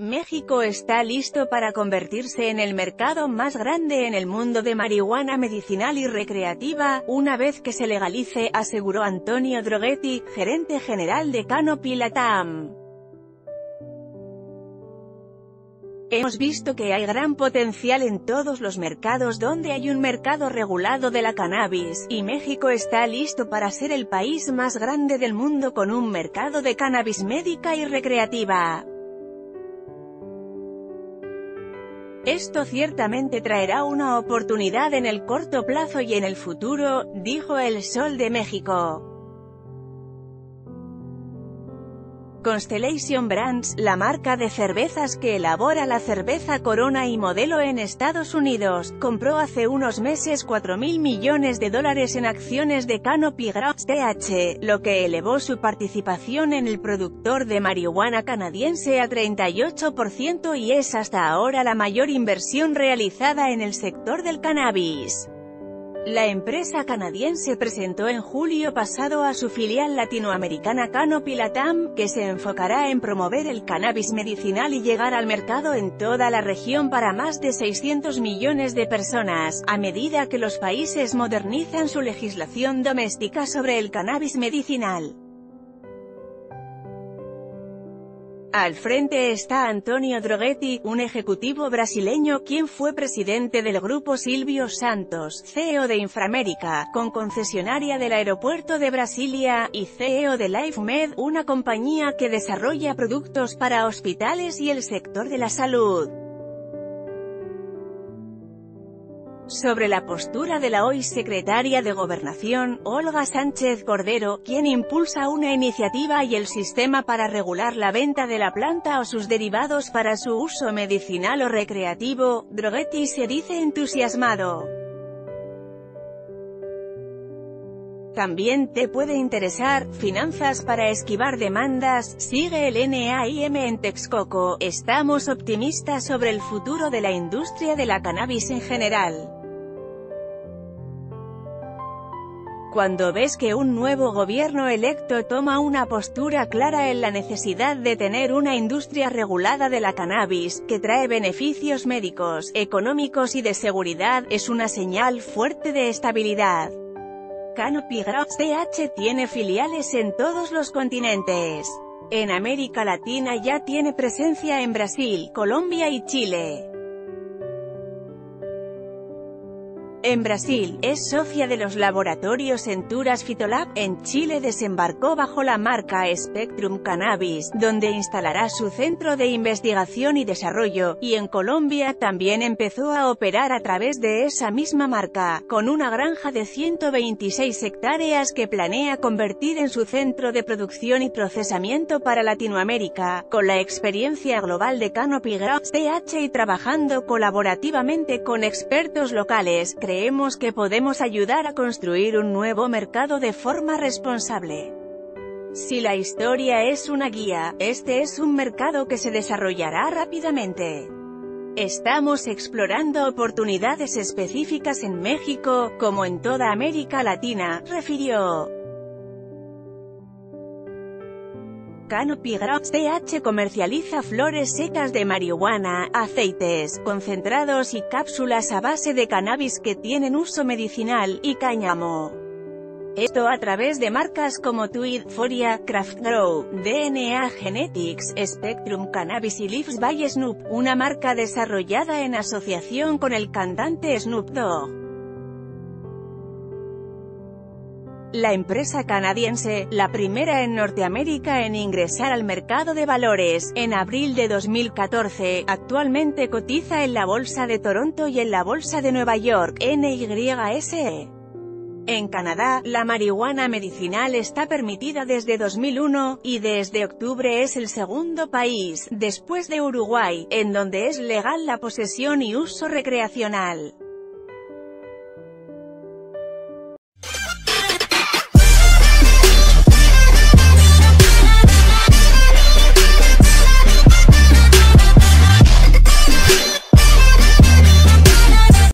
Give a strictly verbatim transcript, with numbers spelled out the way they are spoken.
México está listo para convertirse en el mercado más grande en el mundo de marihuana medicinal y recreativa, una vez que se legalice, aseguró Antonio Droghetti, gerente general de Canopy Latam. Hemos visto que hay gran potencial en todos los mercados donde hay un mercado regulado de la cannabis, y México está listo para ser el país más grande del mundo con un mercado de cannabis médica y recreativa. Esto ciertamente traerá una oportunidad en el corto plazo y en el futuro, dijo el Sol de México. Constellation Brands, la marca de cervezas que elabora la cerveza Corona y modelo en Estados Unidos, compró hace unos meses cuatro mil millones de dólares en acciones de Canopy Growth T H, lo que elevó su participación en el productor de marihuana canadiense a treinta y ocho por ciento y es hasta ahora la mayor inversión realizada en el sector del cannabis. La empresa canadiense presentó en julio pasado a su filial latinoamericana Canopy Latam, que se enfocará en promover el cannabis medicinal y llegar al mercado en toda la región para más de seiscientos millones de personas, a medida que los países modernizan su legislación doméstica sobre el cannabis medicinal. Al frente está Antonio Droghetti, un ejecutivo brasileño quien fue presidente del grupo Silvio Santos, C E O de Inframérica, con concesionaria del aeropuerto de Brasilia, y C E O de LifeMed, una compañía que desarrolla productos para hospitales y el sector de la salud. Sobre la postura de la hoy secretaria de Gobernación, Olga Sánchez Cordero, quien impulsa una iniciativa y el sistema para regular la venta de la planta o sus derivados para su uso medicinal o recreativo, Droghetti se dice entusiasmado. También te puede interesar, finanzas para esquivar demandas, sigue el naim en Texcoco. Estamos optimistas sobre el futuro de la industria de la cannabis en general. Cuando ves que un nuevo gobierno electo toma una postura clara en la necesidad de tener una industria regulada de la cannabis, que trae beneficios médicos, económicos y de seguridad, es una señal fuerte de estabilidad. Canopy Growth T H tiene filiales en todos los continentes. En América Latina ya tiene presencia en Brasil, Colombia y Chile. En Brasil, es socia de los laboratorios Centuras Fitolab. En Chile desembarcó bajo la marca Spectrum Cannabis, donde instalará su centro de investigación y desarrollo, y en Colombia también empezó a operar a través de esa misma marca, con una granja de ciento veintiséis hectáreas que planea convertir en su centro de producción y procesamiento para Latinoamérica, con la experiencia global de Canopy Growth T H y trabajando colaborativamente con expertos locales. Creemos que podemos ayudar a construir un nuevo mercado de forma responsable. Si la historia es una guía, este es un mercado que se desarrollará rápidamente. Estamos explorando oportunidades específicas en México, como en toda América Latina, refirió. Canopy Growth T H comercializa flores secas de marihuana, aceites, concentrados y cápsulas a base de cannabis que tienen uso medicinal, y cáñamo. Esto a través de marcas como Tweed, Foria, Craft Grow, D N A Genetics, Spectrum Cannabis y Leafs by Snoop, una marca desarrollada en asociación con el cantante Snoop Dogg. La empresa canadiense, la primera en Norteamérica en ingresar al mercado de valores, en abril de dos mil catorce, actualmente cotiza en la Bolsa de Toronto y en la Bolsa de Nueva York, N Y S E. En Canadá, la marihuana medicinal está permitida desde dos mil uno, y desde octubre es el segundo país, después de Uruguay, en donde es legal la posesión y uso recreacional.